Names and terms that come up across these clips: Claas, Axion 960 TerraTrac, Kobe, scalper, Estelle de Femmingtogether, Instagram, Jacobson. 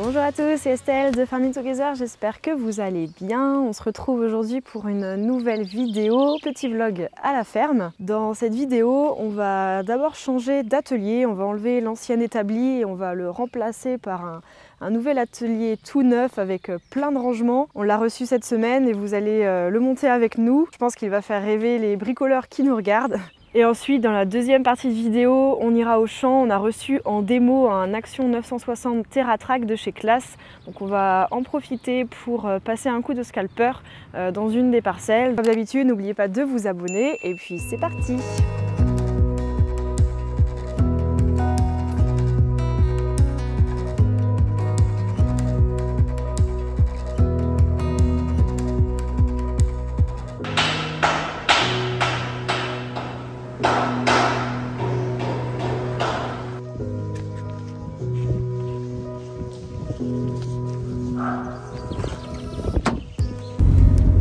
Bonjour à tous, c'est Estelle de Femmingtogether, j'espère que vous allez bien. On se retrouve aujourd'hui pour une nouvelle vidéo, petit vlog à la ferme. Dans cette vidéo, on va d'abord changer d'atelier, on va enlever l'ancien établi et on va le remplacer par un nouvel atelier tout neuf avec plein de rangements. On l'a reçu cette semaine et vous allez le monter avec nous. Je pense qu'il va faire rêver les bricoleurs qui nous regardent. Et ensuite, dans la deuxième partie de vidéo, on ira au champ. On a reçu en démo un Axion 960 TerraTrac de chez Claas. Donc on va en profiter pour passer un coup de scalper dans une des parcelles. Comme d'habitude, n'oubliez pas de vous abonner et puis c'est parti!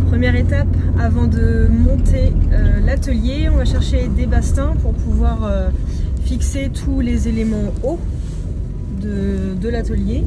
Première étape, avant de monter l'atelier, on va chercher des bastins pour pouvoir fixer tous les éléments hauts de l'atelier.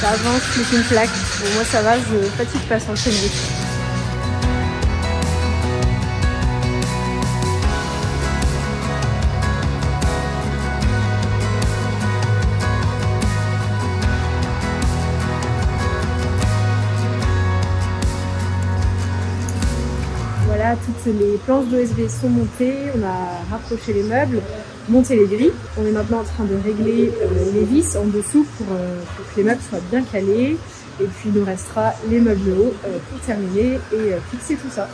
Ça avance plus une plaque. Bon, moi ça va, je ne fatigue pas sans celui-là. Voilà, toutes les planches d'OSB sont montées, on a rapproché les meubles, monter les grilles. On est maintenant en train de régler les vis en dessous pour que les meubles soient bien calés. Et puis il nous restera les meubles hauts pour terminer et fixer tout ça.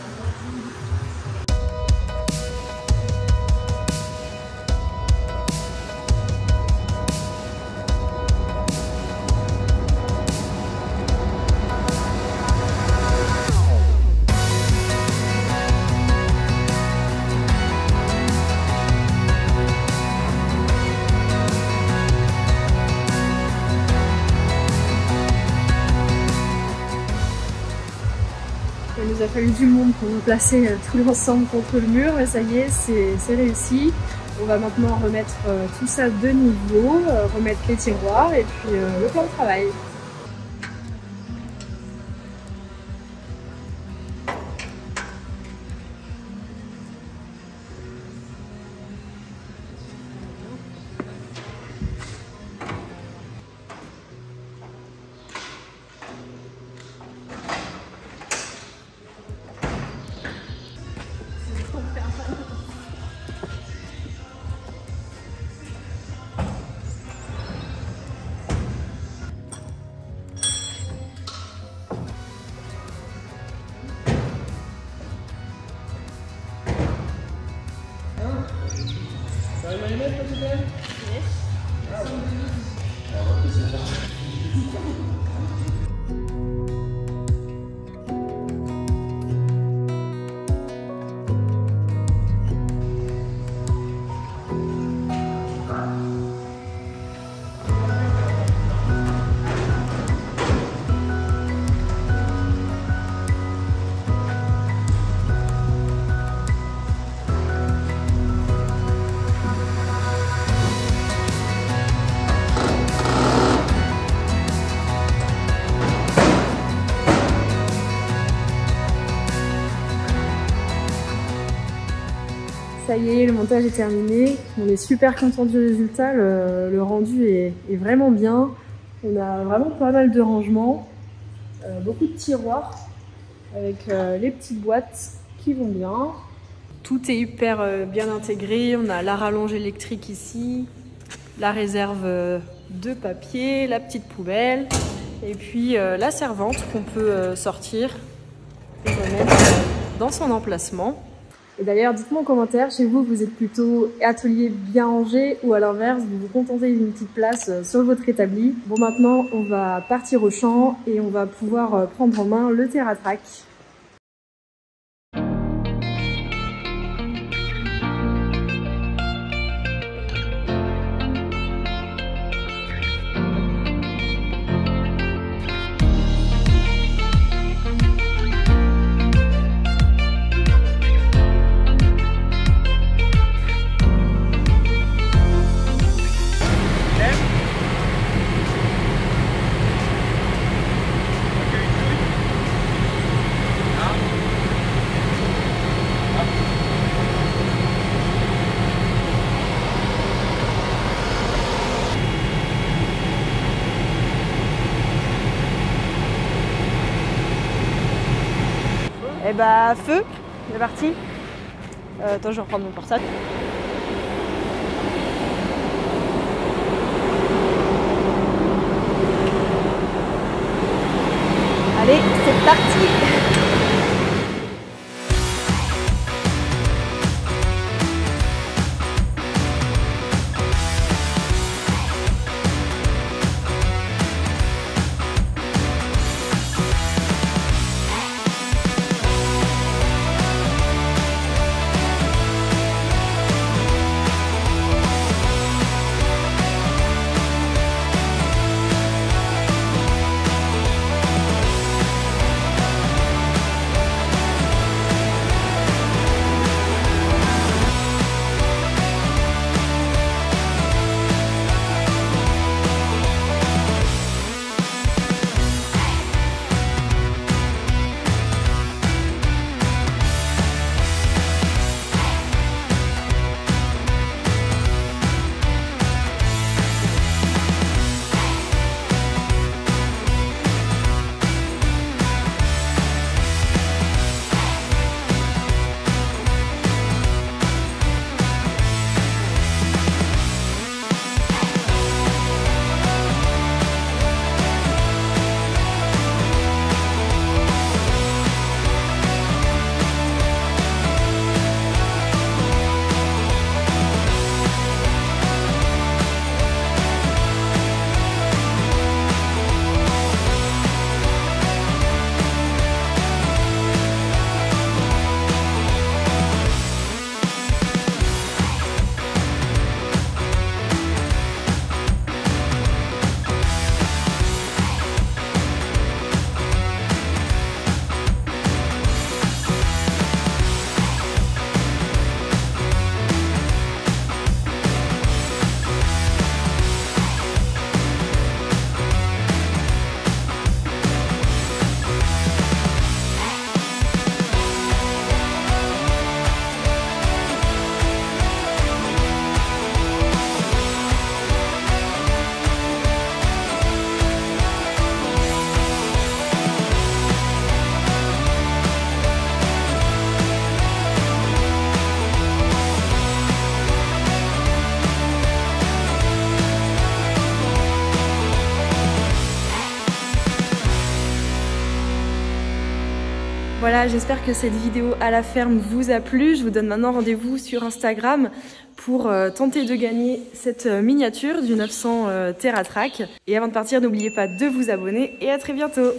Il nous a fallu du monde pour remplacer tout l'ensemble contre le mur, mais ça y est, c'est réussi. On va maintenant remettre tout ça de niveau, remettre les tiroirs et puis le plan de travail. Ça y est, le montage est terminé. On est super content du résultat. Le rendu est vraiment bien. On a vraiment pas mal de rangements. beaucoup de tiroirs avec les petites boîtes qui vont bien. Tout est hyper bien intégré, on a la rallonge électrique ici, la réserve de papier, la petite poubelle et puis la servante qu'on peut sortir et remettre dans son emplacement. Et d'ailleurs, dites-moi en commentaire, chez vous, vous êtes plutôt atelier bien rangé ou à l'inverse, vous vous contentez d'une petite place sur votre établi. Bon, maintenant, on va partir au champ et on va pouvoir prendre en main le TerraTrac. Et bah feu, c'est parti. Attends, je vais reprendre mon portable. Allez, c'est parti. Voilà, j'espère que cette vidéo à la ferme vous a plu. Je vous donne maintenant rendez-vous sur Instagram pour tenter de gagner cette miniature du 900 TerraTrac. Et avant de partir, n'oubliez pas de vous abonner et à très bientôt.